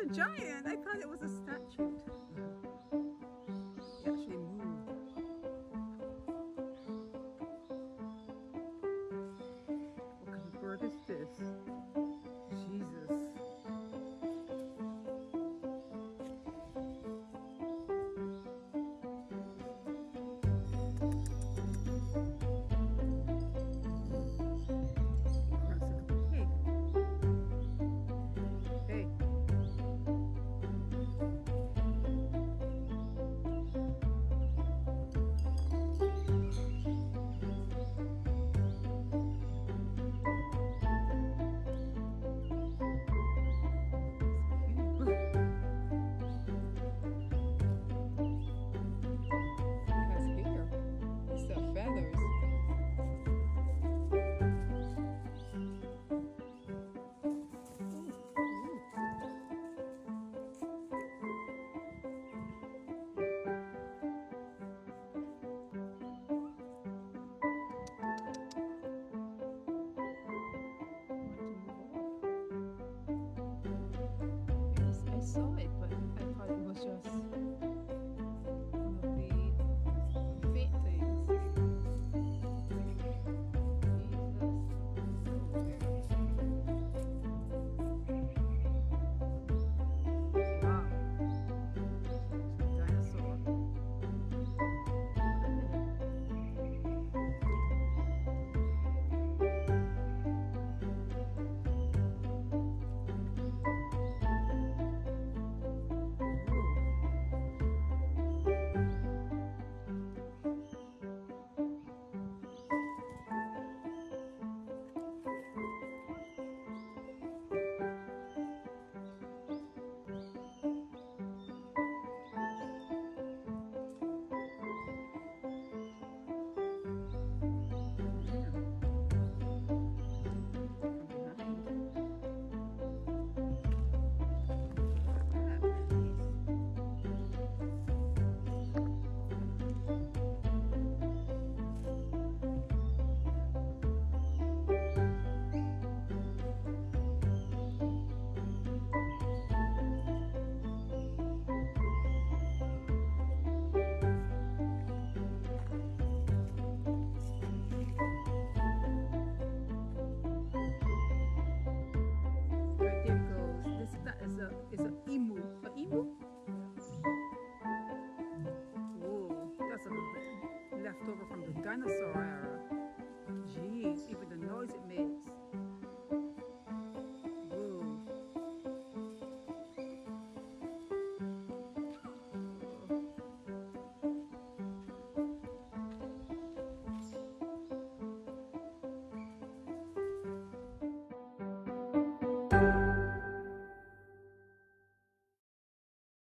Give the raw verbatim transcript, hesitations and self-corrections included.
a giant. I thought it was a statue. It actually moved. What kind of bird is this? Jesus. Is an emu. An emu? Whoa, that's a little bit left over from the dinosaur era.